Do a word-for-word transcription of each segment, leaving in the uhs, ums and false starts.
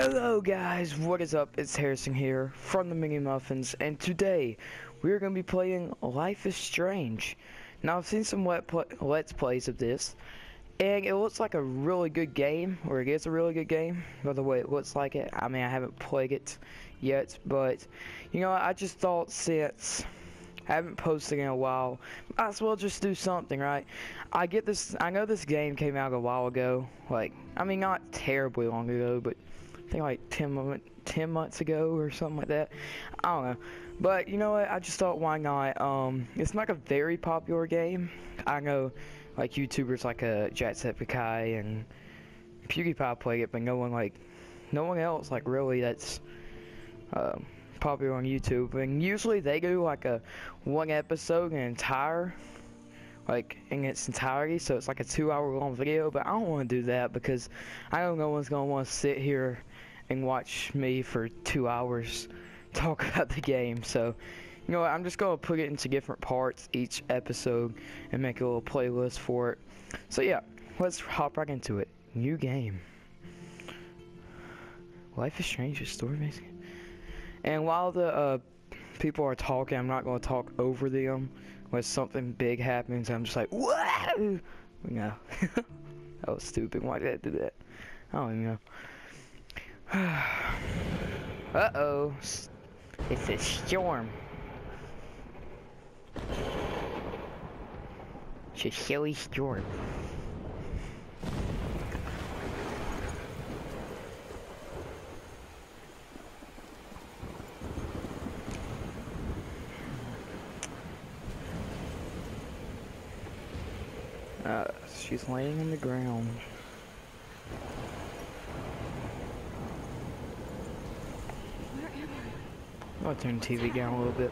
Hello guys, what is up? It's Harrison here from the Mini Muffins, and today we're going to be playing Life is Strange. Now I've seen some let pl let's plays of this, and it looks like a really good game, or it is a really good game. By the way, it looks like it. I mean, I haven't played it yet, but you know, I just thought since I haven't posted in a while, might as well just do something, right? I get this, I know this game came out a while ago, like, I mean, not terribly long ago, but I think like ten, ten months ago or something like that. I don't know. But you know what? I just thought, why not? Um, it's like a very popular game. I know like YouTubers like uh, Jacksepticeye and PewDiePie play it, but no one like, no one else like really that's uh, popular on YouTube. And usually they do like a one episode an entire, like in its entirety. So it's like a two hour long video, but I don't want to do that because I don't know no one's gonna want to sit here and watch me for two hours talk about the game. So, you know what, I'm just going to put it into different parts each episode and make a little playlist for it. So yeah, let's hop right into it. New game. Life is Strange, story amazing. And while the uh, people are talking, I'm not going to talk over them. When something big happens, I'm just like, whoa! No. That was stupid. Why did I do that? I don't even know. Uh oh, it's a storm. It's a silly storm. Uh, she's laying on the ground. I'll turn the T V down a little bit.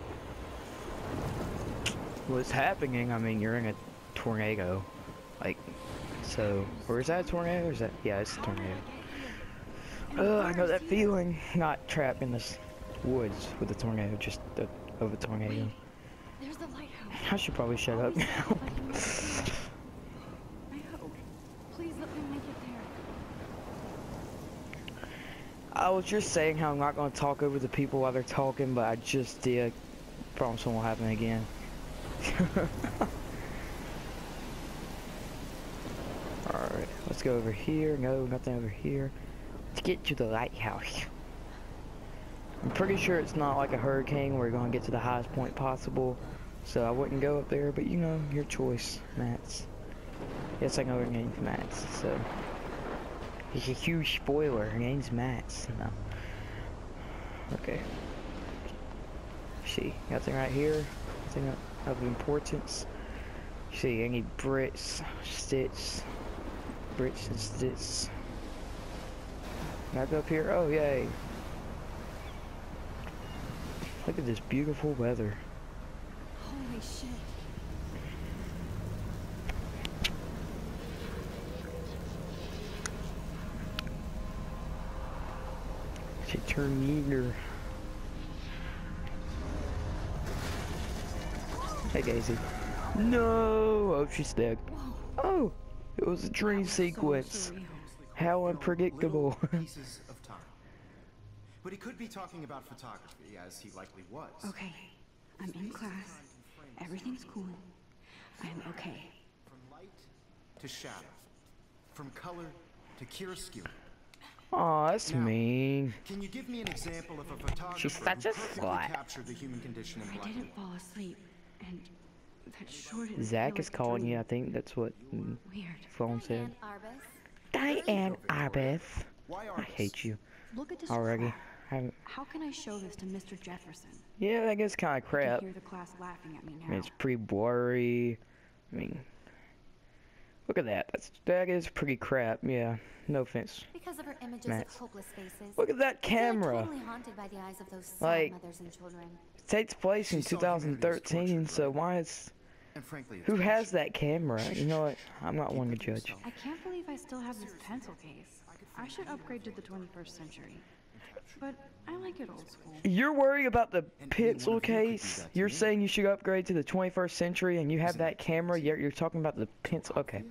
What's happening? I mean, you're in a tornado. Like, so, or is that a tornado? Or is that? Yeah, it's a tornado. Oh, I know that feeling. Not trapped in this woods with a tornado, just the, of a tornado. There's the lighthouse. I should probably shut up now. I hope. Please let me make it there. I was just saying how I'm not going to talk over the people while they're talking, but I just did. Promise it won't happen again. Alright, let's go over here. No, nothing over here. Let's get to the lighthouse. I'm pretty sure it's not like a hurricane. We're going to get to the highest point possible. So I wouldn't go up there, but you know, your choice, Mats. Yes, I know her name's Mats, so... It's a huge spoiler. Her name's Mats. No. Okay. See, nothing right here. Nothing of importance. See, any bricks, sticks, bricks and sticks. Can I go up here? Oh, yay! Look at this beautiful weather. Holy shit! Turn meter. Hey Daisy. No! Oh, she's dead. Oh! It was a dream sequence. How unpredictable. Pieces of time. But he could be talking about photography, as he likely was. Okay. I'm in class. Everything's cool. I'm okay. From light to shadow. From color to chiaroscuro. Oh, that's now, mean. Can you give me an example of a photographer She's such a slut. Captured the human condition in I Blackwell. Didn't fall asleep, and that sure didn't Zach is calling dream. You. I think that's what the phone said. Diane Arbus. I hate you. Look at this already. How can I show this to Mister Jefferson? Yeah, that gets kind of crap. I hear the class laughing at me now. I mean, it's pretty blurry. I mean. Look at that. That's, that is pretty crap. Yeah. No offense. Because of her images Mats. Of hopeless faces. Look at that camera. Totally haunted by the eyes of those like, mothers and children. It takes place in two thousand thirteen, so why is and frankly, who has that camera? You know what? I'm not one to judge. I can't believe I still have this pencil case. I should upgrade to the twenty-first century. But I like it old school. You're worried about the pencil case? You're saying you should upgrade to the twenty-first century and you have that camera, yet you're talking about the pencil. Okay,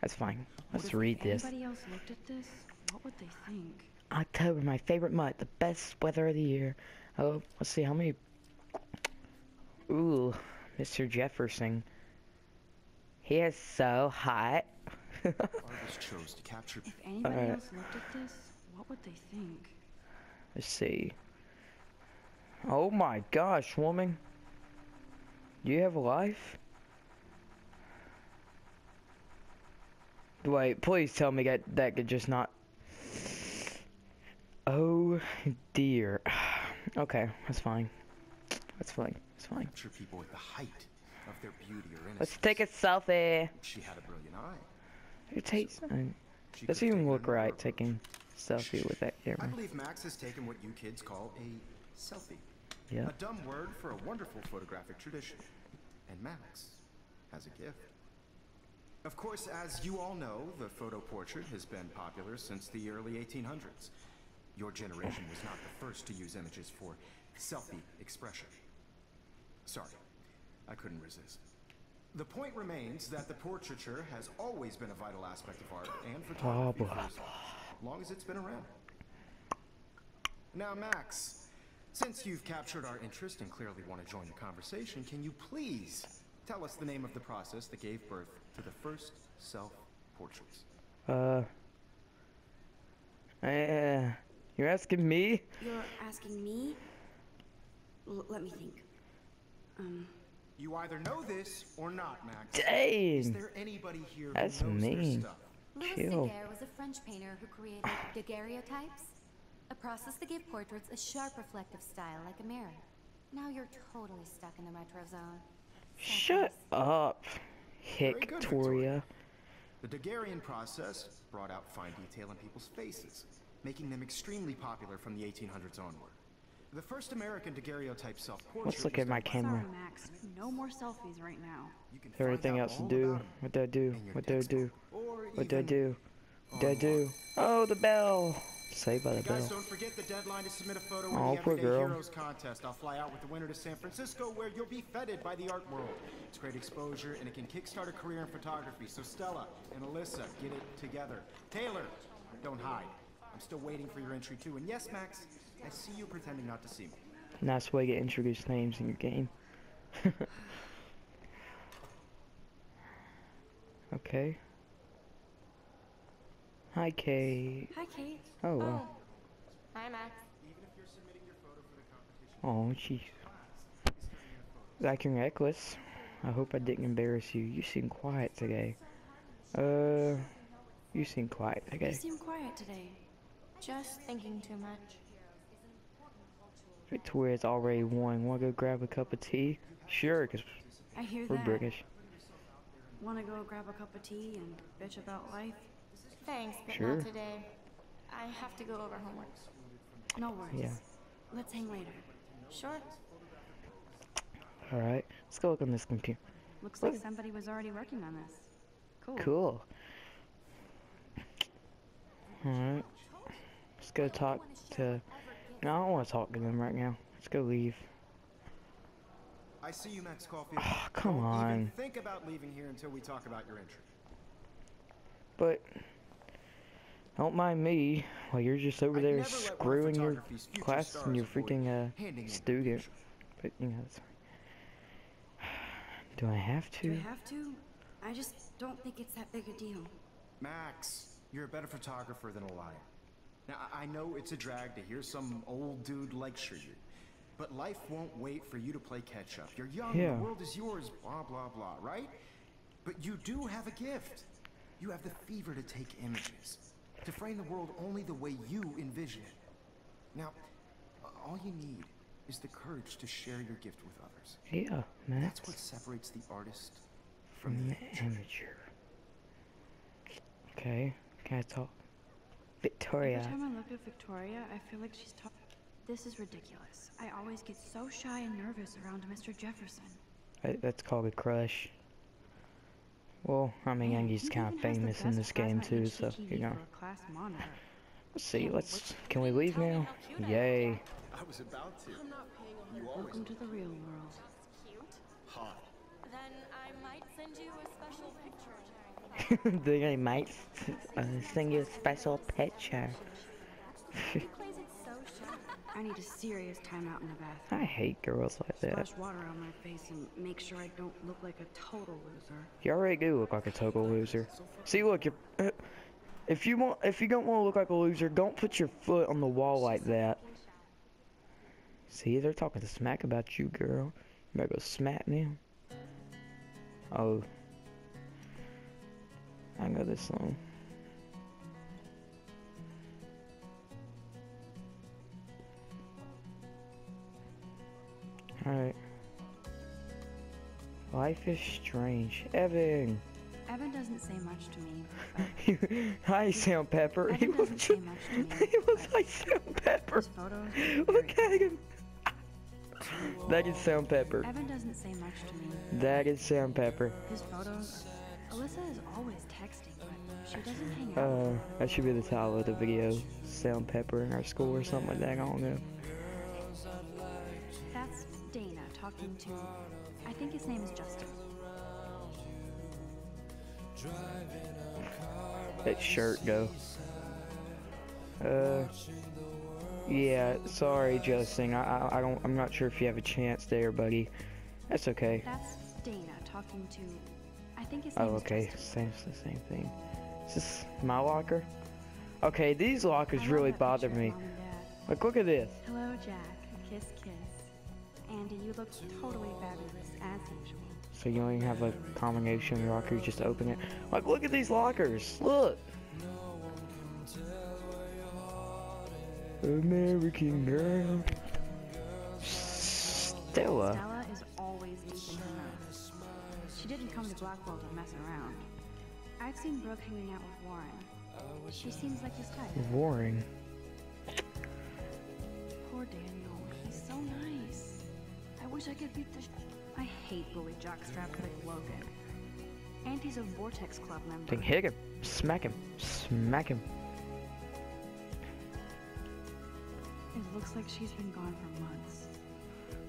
that's fine. Let's read this. If anybody else looked at this, what would they think? October, my favorite month, the best weather of the year. Oh, let's see how many. Ooh, Mister Jefferson. He is so hot. Artists chose to capture. If anybody right. else looked at this, what would they think? Let's see. Oh my gosh, woman. Do you have a life? Wait, please tell me that that could just not. Oh dear. Okay, that's fine. That's fine. That's fine. Capture people at the height of their beauty or innocence. Let's take a selfie. She had a brilliant eye. It takes. So doesn't even look right approach. Taking selfie with that camera. I believe Max has taken what you kids call a selfie. Yeah. A dumb word for a wonderful photographic tradition. And Max has a gift. Of course, as you all know, the photo portrait has been popular since the early eighteen hundreds. Your generation was not the first to use images for selfie expression. Sorry, I couldn't resist. The point remains that the portraiture has always been a vital aspect of art and photography oh, for as long as it's been around. Now, Max, since you've captured our interest and clearly want to join the conversation, can you please tell us the name of the process that gave birth to the first self-portraits? Uh... Uh... You're asking me? You're asking me? L let me think. Um... You either know this or not, Max. Dang! Is there anybody here That's who knows mean. Their stuff? Louis Daguerre was a French painter who created daguerreotypes, a process that gave portraits a sharp reflective style like a mirror. Now you're totally stuck in the retro zone. Shut up, Hick good, Victoria. Victoria. The Daguerrean process brought out fine detail in people's faces, making them extremely popular from the eighteen hundreds onward. The first American daguerreotype self-portrait. Let's look at my camera. Sorry, Max. No more selfies right now. Everything else to do. What do I do? What do I do? What do I do? What do I do? Oh, the bell! Saved by the bell. Guys, don't forget the deadline to submit a photo in the Everyday Heroes contest. I'll fly out with the winner to San Francisco, where you'll be feted by the art world. It's great exposure, and it can kickstart a career in photography. So Stella and Alyssa, get it together. Taylor, don't hide. I'm still waiting for your entry too. And yes, Max, I see you pretending not to see me. And that's why you get introduced names in your game. Okay. Hi, Kate. Hi, Kate. Oh, well. Oh. Hi, Max. Even if you're submitting your photo for the competition. Oh, jeez. Acting reckless. I hope I didn't embarrass you. You seem quiet today. Uh, you seem quiet today. You seem quiet today. Just thinking too much. Victoria's already won. Wanna go grab a cup of tea? Sure, cause I hear we're that. British. Wanna go grab a cup of tea and bitch about life? Thanks, but sure. Not today. I have to go over homework. No worries. Yeah. Let's hang later. Sure. All right. Let's go look on this computer. Looks what? Like somebody was already working on this. Cool. Cool. All right. Let's go talk to... No, I don't want to talk to them right now. Let's go leave. I see you, Max Caulfield. Oh, come on. Don't even think about leaving here until we talk about your entry. But don't mind me while well, you're just over there screwing your class and your freaking uh, student. But you know, it's do I have to? Do I have to? I just don't think it's that big a deal. Max, you're a better photographer than a liar. Now, I know it's a drag to hear some old dude lecture you, but life won't wait for you to play catch up. You're young, yeah. The world is yours, blah, blah, blah, right? But you do have a gift. You have the fever to take images, to frame the world only the way you envision it. Now, all you need is the courage to share your gift with others. Yeah, man. That's what separates the artist from, from the amateur. Okay, can I talk? Victoria. Every time I look at Victoria, I feel like she's talking. This is ridiculous. I always get so shy and nervous around Mister Jefferson. I, that's called a crush. Well, I mean, Angie's kind of famous in this game too, so you know. Let's see. Let's. Can we leave now? Yay! I was about to. Welcome to the real world. Hot. Then I might send you a special picture. Then I might uh, send you a special picture. I need a serious time out in the bathroom. I hate girls like that. Splash water on my face and make sure I don't look like a total loser. You already do look like a total loser. See, look, you're, uh, if you want, if you don't want to look like a loser, don't put your foot on the wall like that. See, they're talking to smack about you, girl. You better go smack them. Oh, I know this song. Alright. Life is Strange. Evan! Evan doesn't say much to me. Hi, Sam Pepper. Evan he doesn't say much to me. He looks like Sam Pepper. Look at him. That is Sam Pepper. Evan doesn't say much to me. That is Sam Pepper. His photos. Alyssa is always texting, but she doesn't hang out. Uh, that should be the title of the video. Sam Pepper in our school or something like that. I don't know. That's Dana talking to. I think his name is Justin. That shirt though. Uh. Yeah, sorry, Justin. I, I I don't. I'm not sure if you have a chance there, buddy. That's okay. That's Dana talking to. I think his name. Oh, okay. Same, the same thing. Is this my locker? Okay, these lockers really bother me. Like, look at this. Hello, Jack. Kiss, kiss. Andy, you look totally fabulous as usual. So you only have a combination locker. You just open it. Like, look at these lockers. Look. American Girl. Stella. Stella is always leaving her mouth. She didn't come to Blackwell to mess around. I've seen Brooke hanging out with Warren. She seems like his type. Warren. Poor Daniel. He's so nice. I wish I could beat the sh I hate bully jockstraps like Logan. And he's a Vortex Club member. Dang, hit him. Smack him. Smack him. It looks like she's been gone for months.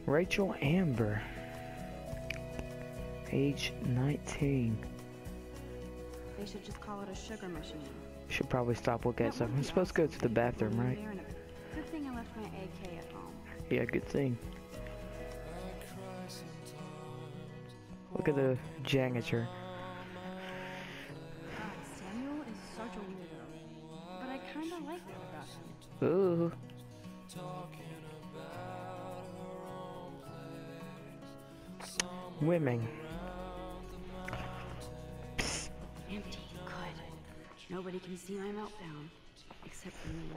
Rachel Amber, age nineteen. They should just call it a sugar machine. Should probably stop looking at stuff. I'm supposed to go to the bathroom, right? Good thing I left my A K at home. Yeah, good thing. Look at the janitor. God, Samuel is such a weirdo, but I kind of like that about him. Ooh. Talking about her own place. Women. Psst. Empty. Good. Nobody can see my meltdown. Except for me.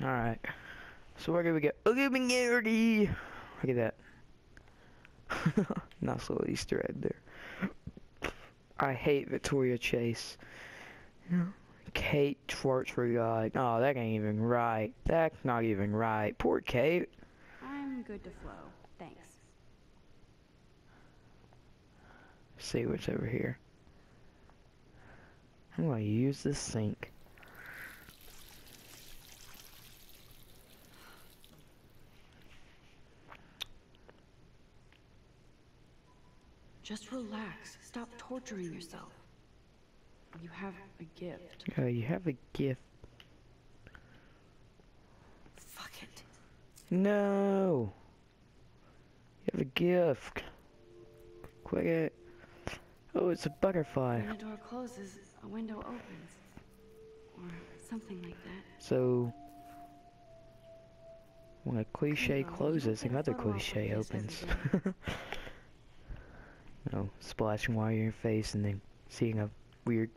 Alright. So where do we go? Illuminati! Look at that. Nice little Easter egg there. I hate Victoria Chase. No. Kate twerks for God. Oh, that ain't even right. That's not even right. Poor Kate. I'm good to flow. Thanks. Let's see what's over here. I'm gonna use this sink. Just relax. Stop torturing yourself. You have a gift. Oh, you have a gift. Fuck it. No. You have a gift. Quick it. Oh, it's a butterfly. When a door closes, a window opens. Or something like that. So, when a cliche closes, another cliche opens. No, splashing water in your face and then seeing a weird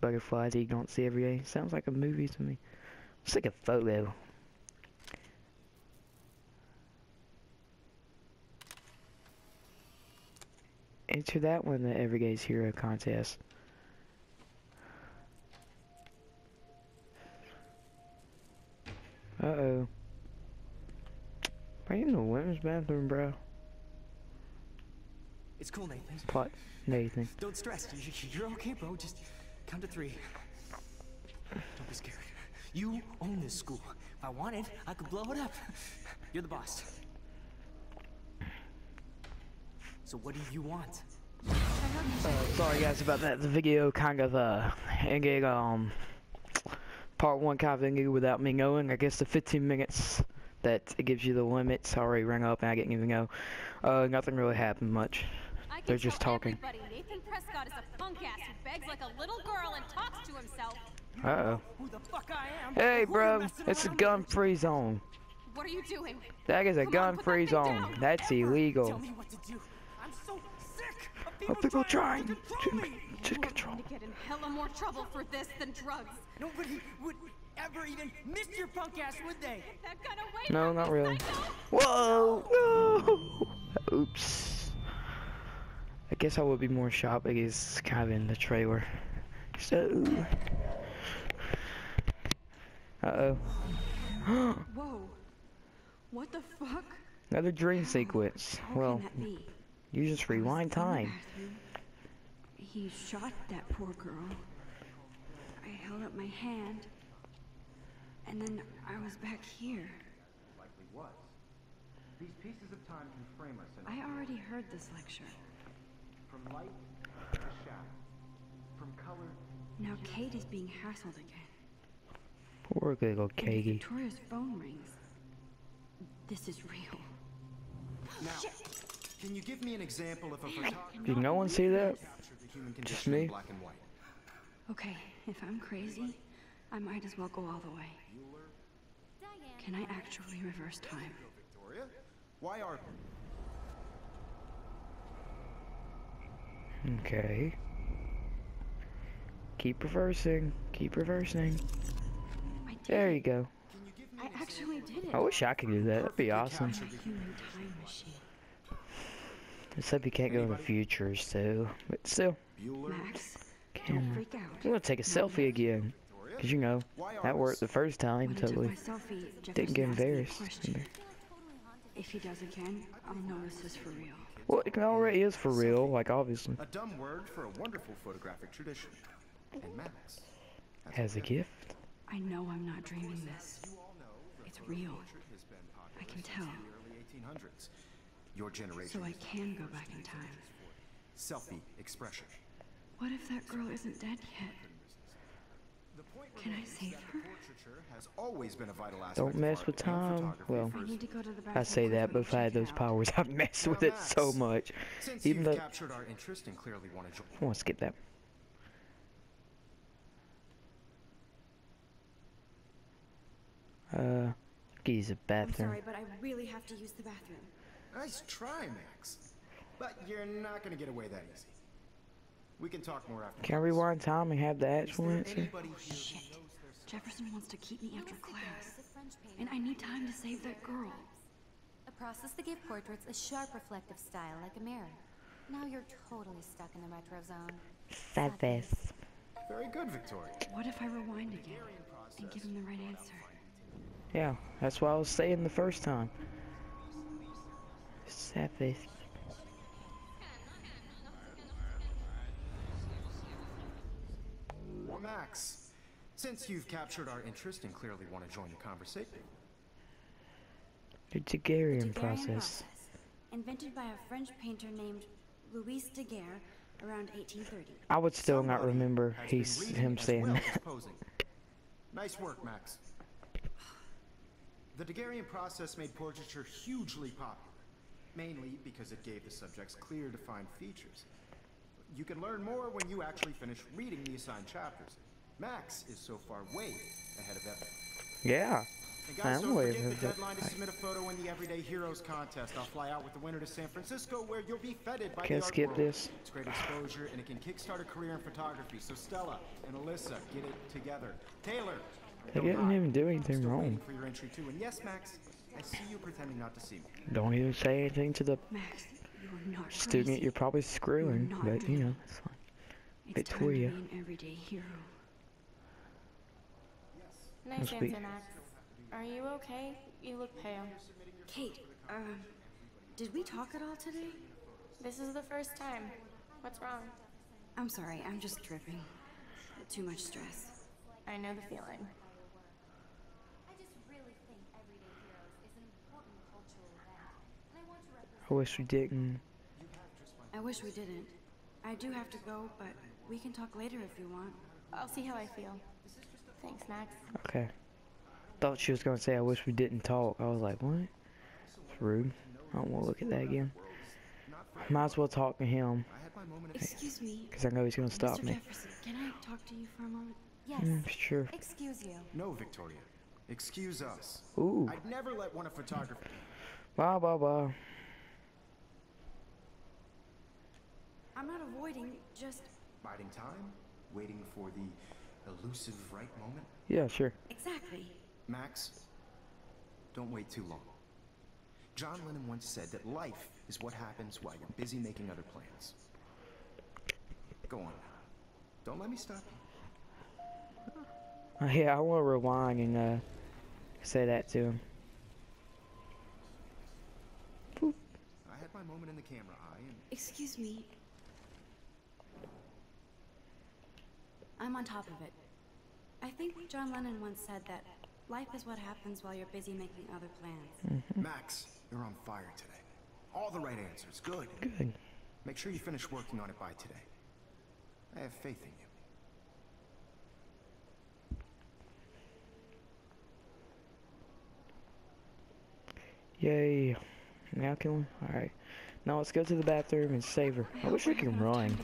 butterflies that you don't see every day. Sounds like a movie to me. Let's take a photo. Enter that one in the Everyday Hero contest. Uh oh. Right in the women's bathroom, bro. It's cool, Nathan. What? Nathan. Don't stress. You're okay, bro. Just count to three. Don't be scared. You own this school. If I wanted, I could blow it up. You're the boss. So what do you want? Uh, sorry guys about that. The video kind of uh, ended um, part one kind of thing without me knowing. I guess the fifteen minutes that it gives you the limits already ran up and I didn't even know. Uh, nothing really happened much. They're just talking. Nathan Prescott is a punk ass who begs like a little girl and talks to himself. Uh oh. Hey, bro, it's a gun-free zone. What are you doing? That is a gun-free zone. That's illegal. Tell me what to do. I'm so sick of people trying to control me. Just control. Get in hella more trouble for this than drugs. Nobody would ever even miss your punk ass, would they? No, not really. Whoa! No! Oops. I guess I would be more shocked. It is kind of in the trailer. So. Uh oh. Whoa. What the fuck? Another dream sequence. Well, you just rewind time. He shot that poor girl. I held up my hand. And then I was back here. Likely was. These pieces of time can frame us. I already heard this lecture. From light to shadow. From color. Now Kate is being hassled again. Poor little Katie. Victoria's phone rings. This is real. Now, shit. Can you give me an example of a photographer? Did no one see that? Just me. Black and white. Okay, if I'm crazy, I might as well go all the way. Can I actually reverse time? Victoria, why are? Okay. Keep reversing. Keep reversing. There you go. I actually did it. I wish I could do that. That'd be awesome. Except you can't go in the future, so. But still. Max, don't freak out. I'm gonna take a selfie again. Cause you know, that worked the first time, totally. Didn't get embarrassed. If he does again, I'll know this is for real. Well, it already is for real, like obviously. A dumb word for a wonderful photographic tradition. And Max has a gift. I know I'm not dreaming this. It's real. I can tell. Your generation. So I can go back in time. Selfie expression. What if that girl isn't dead yet? Can I save her? Has always been a vital aspect. Don't mess with time. Well, I say that, but if I had those powers, I've messed with it so much. Even though. I want to skip that. Uh, he's a bathroom. I'm sorry, but I really have to use the bathroom. Nice try, Max. But you're not gonna get away that easy. We can talk more after. Can we rewind time and have the actual answer? Oh, shit. Jefferson wants to keep me after class, and I need time to save that girl. A process that gave portraits a sharp, reflective style, like a mirror. Now you're totally stuck in the retro zone. Sadness. Very good, Victoria. What if I rewind again and give him the right answer? Yeah, that's what I was saying the first time. Savage. Well, Max, since you've captured our interest and clearly want to join the conversation. The Daguerrean process. process. Invented by a French painter named Louis Daguerre around eighteen thirty. I would still Somebody not remember he's him saying well that. Nice work, Max. The Daguerrean process made portraiture hugely popular, mainly because it gave the subjects clear, defined features. You can learn more when you actually finish reading the assigned chapters. Max is so far way ahead of everyone. Yeah, and guys, I am way ahead of the deadline to submit a photo in the Everyday Heroes contest. I'll fly out with the winner to San Francisco, where you'll be feted by the art world. Can't skip this. It's great exposure, and it can kickstart a career in photography. So Stella and Alyssa, get it together. Taylor. They didn't even do anything wrong. Don't even say anything to the Max, you're not student crazy. You're probably screwing, you're but you know, it's fine. It's Victoria. Time to be an everyday hero. Nice answer, Max. Are you okay? You look pale. Kate, um, did we talk at all today? This is the first time. What's wrong? I'm sorry, I'm just tripping. Too much stress. I know the feeling. I wish we didn't. I wish we didn't. I do have to go, but we can talk later if you want. I'll see how I feel. Thanks, Max. Okay. Thought she was gonna say, I wish we didn't talk. I was like, what? It's rude. I don't want to look at that again. Might as well talk to him. Excuse me. Because I know he's gonna stop me. Mister Jefferson, can I talk to you for a moment? Yes. Mm, sure. Excuse you. No, Victoria. Excuse us. Ooh. I'd never let one of photography. Blah blah blah. I'm not avoiding, just biding time, waiting for the elusive right moment. Yeah, sure. Exactly. Max, don't wait too long. John Lennon once said that life is what happens while you're busy making other plans. Go on. Don't let me stop you. Uh, yeah, I want to rewind and uh, say that to him. Boop. I had my moment in the camera eye and... Excuse me. I'm on top of it. I think John Lennon once said that life is what happens while you're busy making other plans. Mm-hmm. Max, you're on fire today. All the right answers. Good. Good. Make sure you finish working on it by today. I have faith in you. Yay. Now can we? Alright. Now let's go to the bathroom and save her. I wish we could run.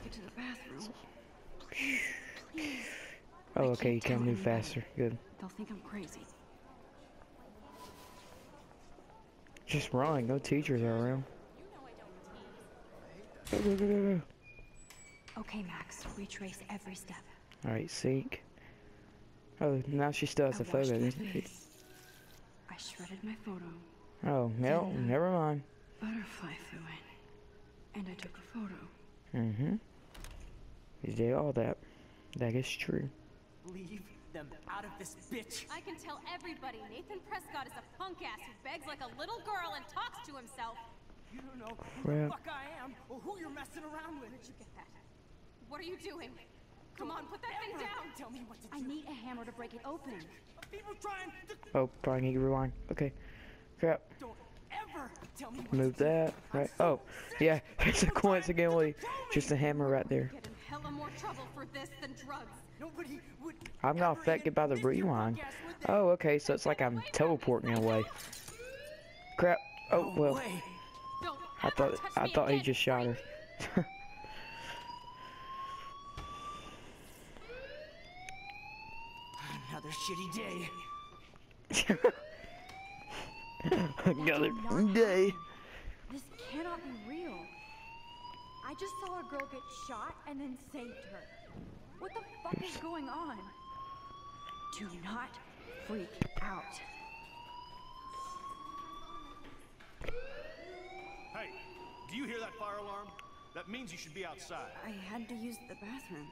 Oh, okay, you can move faster. Good. They'll think I'm crazy. Just run. No teachers are around. Go, go, go, go, go. Okay, Max. Retrace every step. Alright, seek. Oh, now she still has the photo, doesn't she? I shredded my photo. Oh, no, never mind. Butterfly flew in, and I took a photo. Mm-hmm. You did all that. That is true. Leave them out of this bitch. I can tell everybody Nathan Prescott is a punk ass who begs like a little girl and talks to himself. You don't know who Crap. the fuck I am or who you're messing around with. Where'd you get that? What are you doing? Come on, put that thing down. Tell me what to do. I need a hammer to break it open. People trying to... Oh, probably need to rewind. Okay. Crap. Don't ever tell me what Move that. Right. So oh, yeah. It's a coincidentally just a hammer right there. More trouble for this than drugs. Nobody would I'm not affected by the rewind. Oh, okay. So it's like I'm teleporting away. Crap. Oh, well. I thought I thought he just shot her. Another shitty day. Another day. This cannot be real. I just saw a girl get shot and then saved her. What the fuck is going on? Do not freak out. Hey, do you hear that fire alarm? That means you should be outside. I had to use the bathroom.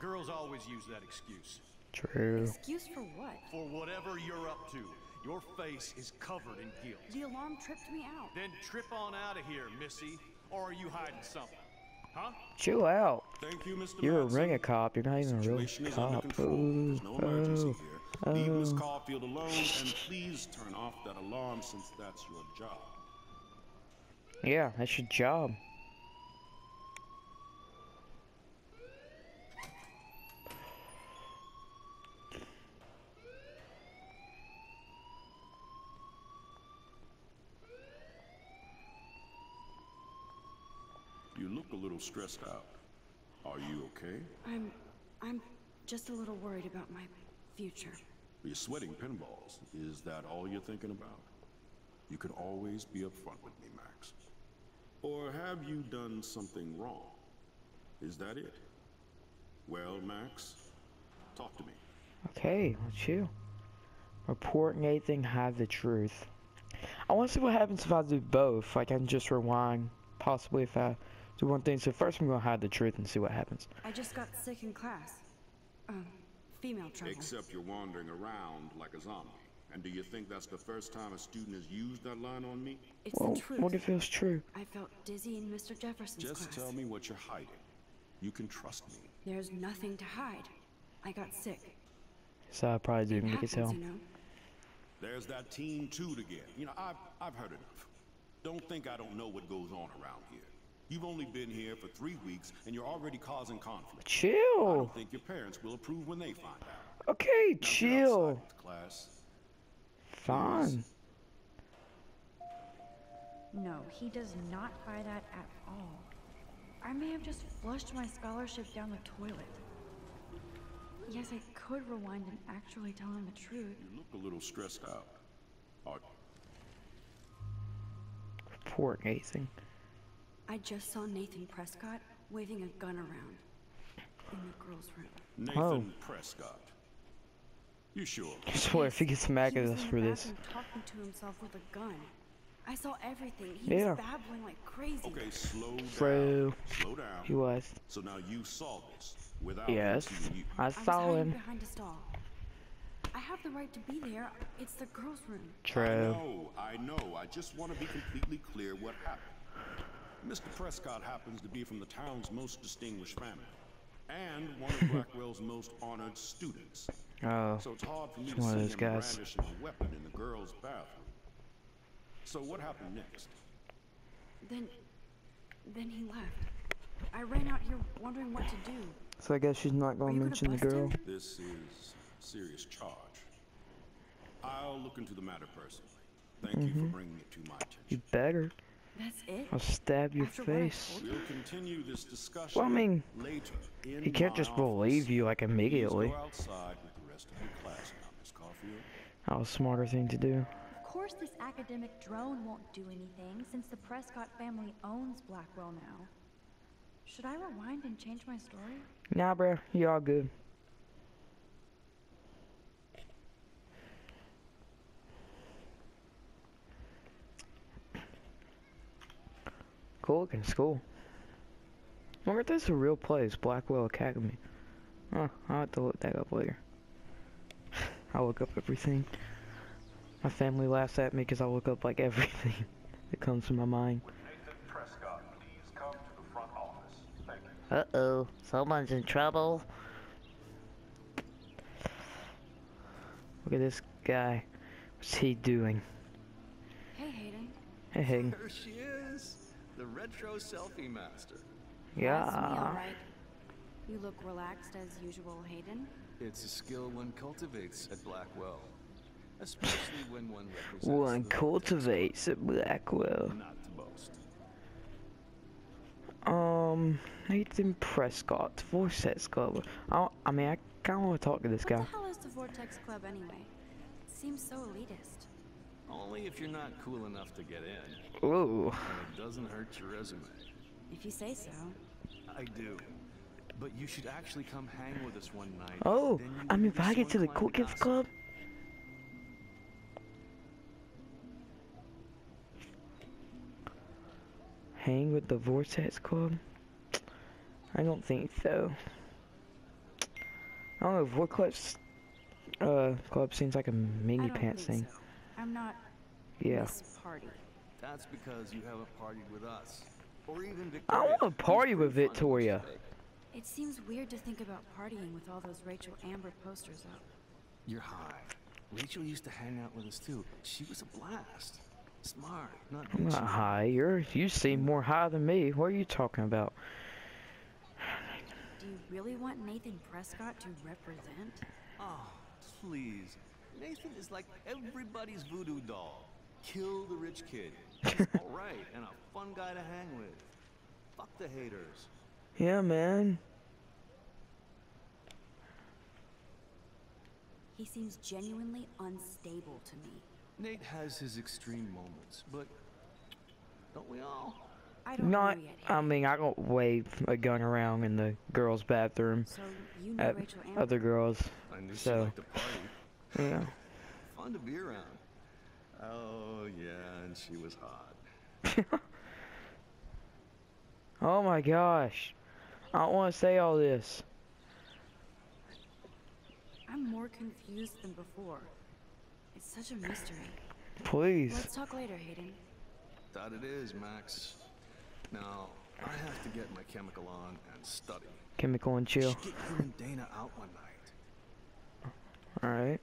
Girls always use that excuse. True. Excuse for what? For whatever you're up to. Your face is covered in guilt. The alarm tripped me out. Then trip on out of here, Missy. Or are you hiding something? Huh? Chill out. Thank you, Mister You're Madsen. a ringer cop. You're not even a real cop. Ooh, no oh, here. oh. Leave Miss Caulfield alone and please turn off that alarm since that's your job. Yeah, that's your job. You look a little stressed out. Are you okay? I'm... I'm just a little worried about my future. You're sweating pinballs. Is that all you're thinking about? You could always be upfront with me, Max. Or have you done something wrong? Is that it? Well, Max, talk to me. Okay, let's you. Report Nathan, hide the truth. I want to see what happens if I do both. Like, I can just rewind, possibly if I... do one thing. So first, I'm gonna hide the truth and see what happens. I just got sick in class. Um, female trouble. Except you're wandering around like a zombie. And do you think that's the first time a student has used that line on me? It's Whoa, the truth. What if it was true? I felt dizzy in Mister Jefferson's class. Just tell me what you're hiding. You can trust me. There's nothing to hide. I got sick. So I probably didn't make it tell. You know? There's that team toot again. You know, I've I've heard enough. Don't think I don't know what goes on around here. You've only been here for three weeks, and you're already causing conflict. Chill. I don't think your parents will approve when they find out. Okay, now chill. Class. Fine. No, he does not buy that at all. I may have just flushed my scholarship down the toilet. Yes, I could rewind and actually tell him the truth. You look a little stressed out. Odd. Poor Nathan. I just saw Nathan Prescott waving a gun around in the girls' room. Nathan oh. Prescott. You sure? I swear, if he gets mad at us for this. Talking to himself with a gun. I saw everything. He yeah. was babbling like crazy. Okay, slow down. Bro. Slow down. He was. So now you saw this without Yes. You. I saw I him behind a stall. I have the right to be there. It's the girls' room. True. I know, I know. I just want to be completely clear what happened. Mister Prescott happens to be from the town's most distinguished family and one of Blackwell's most honored students. Oh. So it's hard for me to see him brandishing a weapon in the girls' bathroom. So what happened next? Then, then he left. I ran out here wondering what to do. So I guess she's not going to mention the girl. Him? This is a serious charge. I'll look into the matter personally. Thank mm-hmm. you for bringing it to my attention. You better. That's it. I'll stab your After face. We'll continue this discussion. Well, I mean, later in he can't just office. Believe you like immediately. Go outside with the rest of your class now, Miss Caulfield. That was a smarter thing to do. Of course this academic drone won't do anything since the Prescott family owns Blackwell now. Should I rewind and change my story? Nah, bro, you all good. Cool looking school. I wonder if this is a real place, Blackwell Academy. Huh, I'll have to look that up later. I'll look up everything. My family laughs at me because I look up like everything that comes to my mind. Nathan Prescott, please come to the front office. Thank you. Uh oh, someone's in trouble. Look at this guy. What's he doing? Hey Hayden. Hey Hayden. There she is, the retro selfie master. Yeah. That's me, all right. You look relaxed as usual, Hayden. It's a skill one cultivates at Blackwell. Especially when one, one cultivates at Blackwell. Not to boast. Um, Nathan Prescott, Vortex Club. I, I mean, I kind of want to talk to this what guy. What the hell is the Vortex Club anyway? It seems so elitist. Only if you're not cool enough to get in. Ooh. And it doesn't hurt your resume. If you say so. I do. But you should actually come hang with us one night. Oh, I'm invited to the Cool Kids Club. Hang with the Vortex Club? I don't think so. I don't know, Vortex uh, Club seems like a mini pants thing. So. I'm not yeah. This party. That's because you haven't partied with us. Or even Victoria. I want to party with Victoria. It seems weird to think about partying with all those Rachel Amber posters up. You're high. Rachel used to hang out with us too. She was a blast. Smart, not I'm not high. You're, you seem more high than me. What are you talking about? Do you really want Nathan Prescott to represent? Oh, please. Nathan is like everybody's voodoo doll. Kill the rich kid. He's all right, and a fun guy to hang with. Fuck the haters. Yeah, man. He seems genuinely unstable to me. Nate has his extreme moments, but don't we all? I don't Not, know yet, I mean, I don't wave a gun around in the girls' bathroom so you know at Rachel other girls. I knew so, she liked to party. Yeah. Fun to be around. Oh, yeah, and she was hot. Oh, my gosh. I don't want to say all this. I'm more confused than before. It's such a mystery. Please. Let's talk later, Hayden. That it is, Max. Now, I have to get my chemical on and study. Chemical and chill. Get you and Dana out one night. Alright.